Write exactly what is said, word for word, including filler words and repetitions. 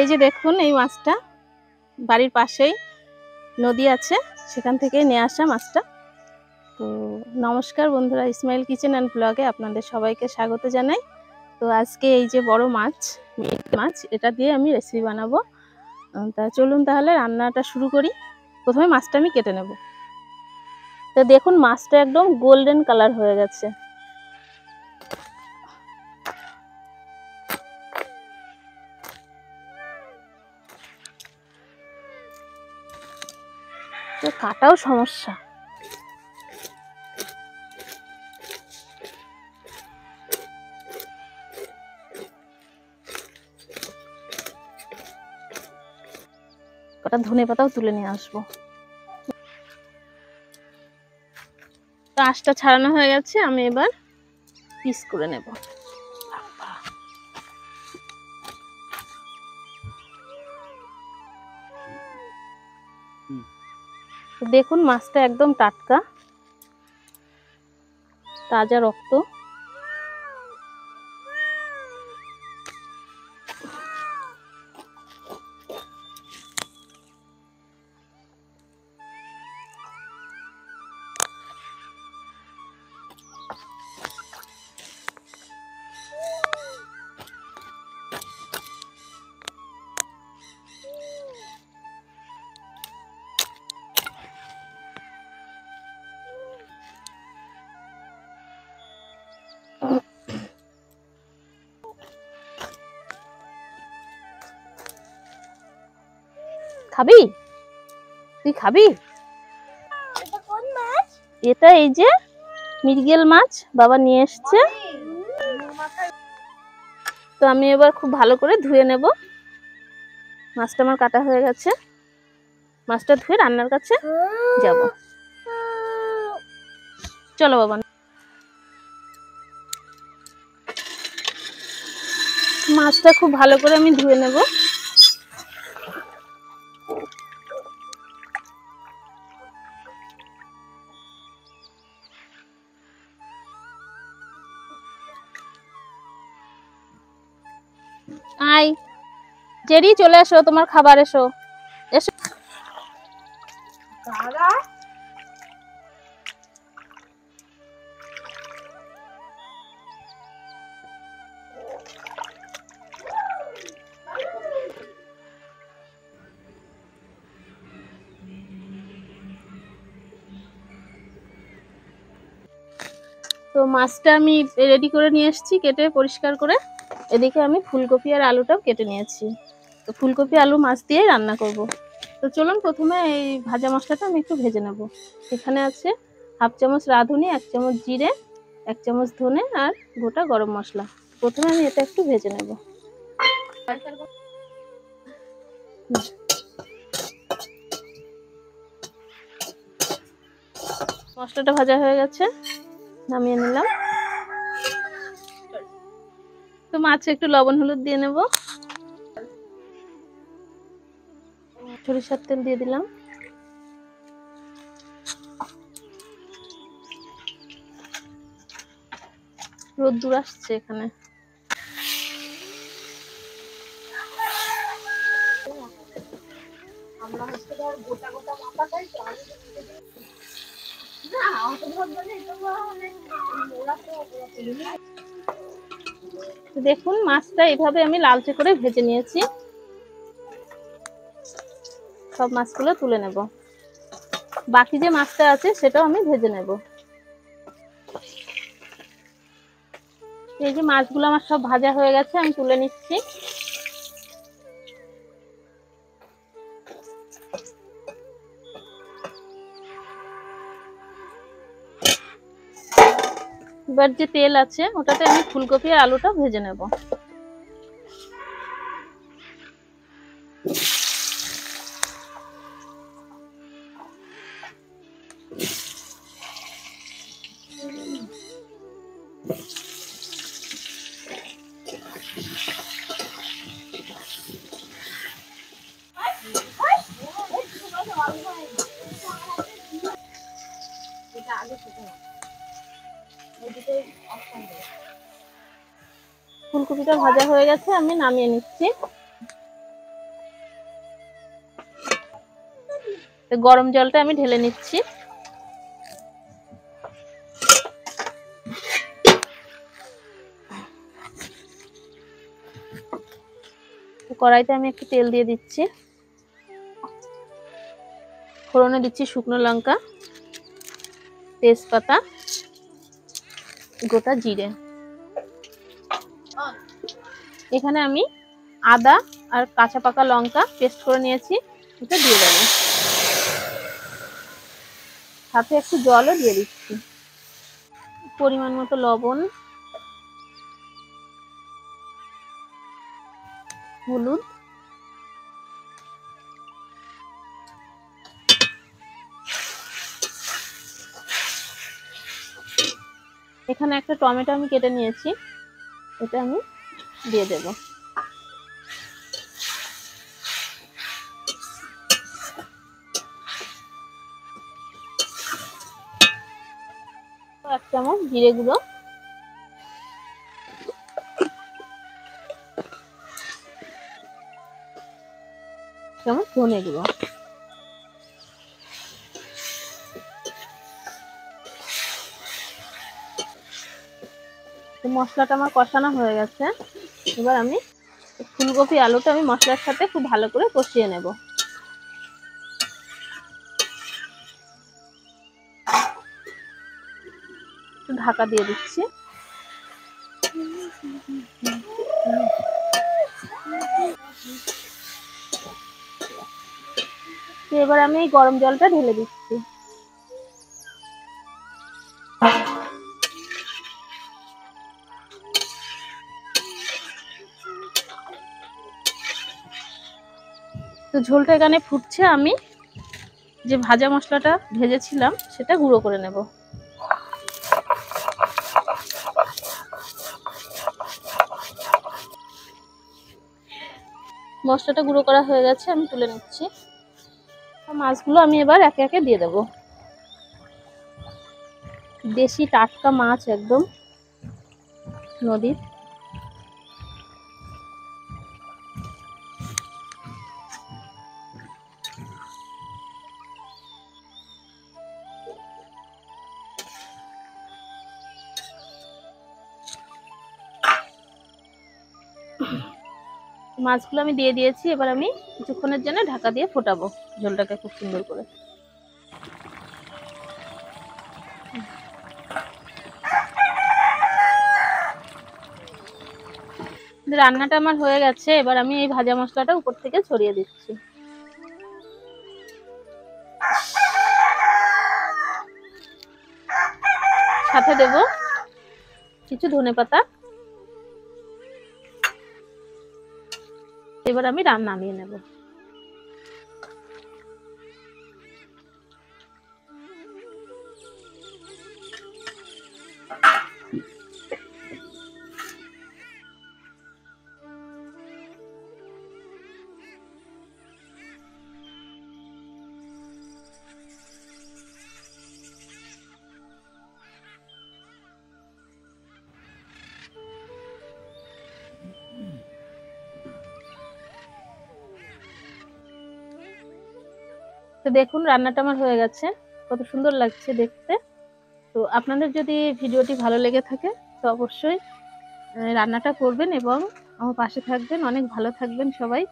এই যে দেখুন এই মাছটা বাড়ির পাশেই নদী আছে, সেখান থেকে নিয়ে আসা মাছটা। তো নমস্কার বন্ধুরা, ইসমাইল কিচেন অ্যান্ড ব্লগে আপনাদের সবাইকে স্বাগত জানাই। তো আজকে এই যে বড় মাছ মাছ এটা দিয়ে আমি রেসিপি বানাবো। তা চলুন তাহলে রান্নাটা শুরু করি। প্রথমে মাছটা আমি কেটে নেব। তো দেখুন মাছটা একদম গোল্ডেন কালার হয়ে গেছে। তো কাটাও সমস্যা। কটা ধনে পাতাও তুলে নিয়ে আসবো। তো আঁশটা ছাড়ানো হয়ে গেছে, আমি এবার পিস করে নেব। দেখুন মাছটা একদম টাটকা, তাজা রক্ত। খাবি? তুই খাবি? এটা এই যে মৃগেল মাছ বাবা নিয়ে এসছে। তো আমি এবার খুব ভালো করে ধুয়ে নেব। মাছটা আমার কাটা হয়ে গেছে, মাছটা ধুয়ে রান্নার কাছে যাব। চলো বাবা। মাছটা খুব ভালো করে আমি ধুয়ে নেব। আই জেরি চলে এসো, তোমার খাবার এসো এসো। তো মাছটা আমি রেডি করে নিয়ে এসেছি, কেটে পরিষ্কার করে। এদিকে আমি ফুলকপি আর আলুটাও কেটে নিয়েছি। তো ফুলকপি আলু মাছ দিয়েই রান্না করব। তো চলুন প্রথমে এই ভাজা মশলাটা আমি একটু ভেজে নেব। এখানে আছে হাফ চামচ রাঁধুনি, এক চামচ জিরে, এক চামচ ধনে আর গোটা গরম মশলা। প্রথমে আমি এটা একটু ভেজে নেব। মশলাটা ভাজা হয়ে গেছে, নামিয়ে নিলাম। তো মাছে একটু লবণ হলুদ দিয়ে নেব, সরিষার তেল দিয়ে দিলাম। রোদ্দুর আসছে এখানে। দেখুন মাছটা এইভাবে আমি লালচে করে ভেজে নিয়েছি। সব মাছগুলো তুলে নেব, বাকি যে মাছটা আছে সেটাও আমি ভেজে নেব। এই যে মাছগুলো আমার সব ভাজা হয়ে গেছে, আমি তুলে নিচ্ছি। এবার যে তেল আছে ওটাতে আমি ফুলকপি আর আলুটা ভেজে নেব। ফুলকপিটা ভাজা হয়ে গেছে, আমি নামিয়ে নিচ্ছি। তো গরম জলটা আমি ঢেলে নিচ্ছি। কড়াইতে আমি একটু তেল দিয়ে দিচ্ছি, ফোড়নে দিচ্ছি শুকনো লঙ্কা, তেজপাতা, গোটা জিরে। এখানে আমি আদা আর কাঁচা পাকা লঙ্কা পেস্ট করে নিয়েছি, এটা দিয়ে দেবো। সাথে একটু জলও দিয়ে দিচ্ছি, পরিমাণ মতো লবণ, হলুদ, এখানে একটা টমেটো আমি কেটে নিয়েছি, এটা আমি দিয়ে দেব। এক চামচ জিরে গুঁড়ো, এক চামচ ধনে গুঁড়ো, মশলাটা আমার কষানো হয়ে গেছে। এবার আমি ফুলকপি আলুটা আমি মশলার সাথে খুব ভালো করে কষিয়ে নেব। ঢাকা দিয়ে দিচ্ছি। এবার আমি গরম জলটা ঢেলে দিচ্ছি। তো ঝোলটা এখানে ফুটছে, আমি যে ভাজা মশলাটা ভেজেছিলাম সেটা গুঁড়ো করে নেব। মশলাটা গুঁড়ো করা হয়ে গেছে, আমি তুলে নিচ্ছি। মাছগুলো আমি এবার একে একে দিয়ে দেব। দেশি টাটকা মাছ, একদম নদীর। মাছগুলো আমি দিয়ে দিয়েছি, এবার আমি কিছুক্ষণের জন্য ঢাকা দিয়ে ফোটাবো ঝোলটাকে খুব সুন্দর করে। রান্নাটা আমার হয়ে গেছে, এবার আমি এই ভাজা মশলাটা উপর থেকে ছড়িয়ে দিচ্ছি। সাথে দেব কিছু ধনে পাতা। এবার আমি রান্না নিয়ে নেব। দেখুন রান্নাটা আমার হয়ে গেছে, কত সুন্দর লাগছে দেখতে। তো আপনাদের যদি ভিডিওটি ভালো লেগে থাকে তো অবশ্যই রান্নাটা করবেন এবং আমার পাশে থাকবেন। অনেক ভালো থাকবেন সবাই।